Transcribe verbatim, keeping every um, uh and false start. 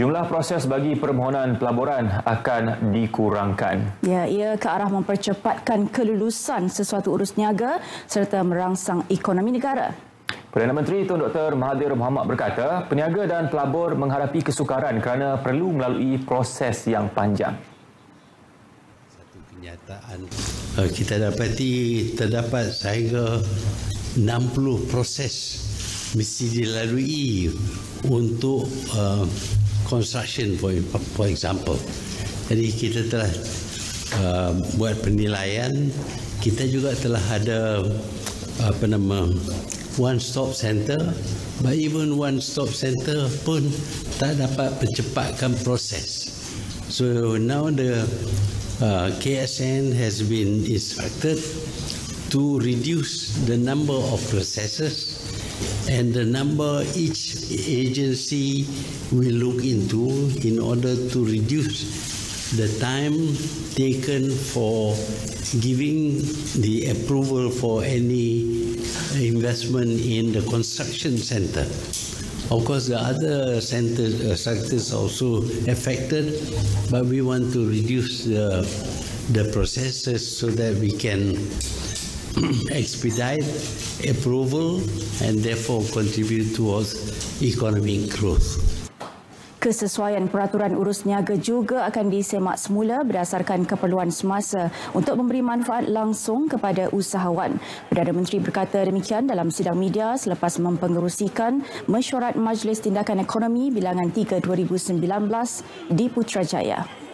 Jumlah proses bagi permohonan pelaburan akan dikurangkan. Ya, ia ke arah mempercepatkan kelulusan sesuatu urus niaga serta merangsang ekonomi negara. Perdana Menteri Tun Doktor Mahathir Mohamad berkata, peniaga dan pelabur menghadapi kesukaran kerana perlu melalui proses yang panjang. Satu kenyataan kita dapati terdapat sehingga enam puluh proses mesti dilalui untuk uh, construction, for, for example. Jadi kita telah uh, buat penilaian, kita juga telah ada apa nama one stop center, but even one stop center pun tak dapat percepatkan proses. So now the uh, K S N has been instructed to reduce the number of processes and the number each agency will look into in order to reduce the time taken for giving the approval for any investment in the construction center. Of course, the other centers, uh, sectors also affected, but we want to reduce the, the processes so that we can expedite approval and therefore contribute towards economic growth. Kesesuaian peraturan urus niaga juga akan disemak semula berdasarkan keperluan semasa untuk memberi manfaat langsung kepada usahawan. Perdana Menteri berkata demikian dalam sidang media selepas mempengerusikan mesyuarat Majlis Tindakan Ekonomi bilangan tiga dua ribu sembilan belas di Putrajaya.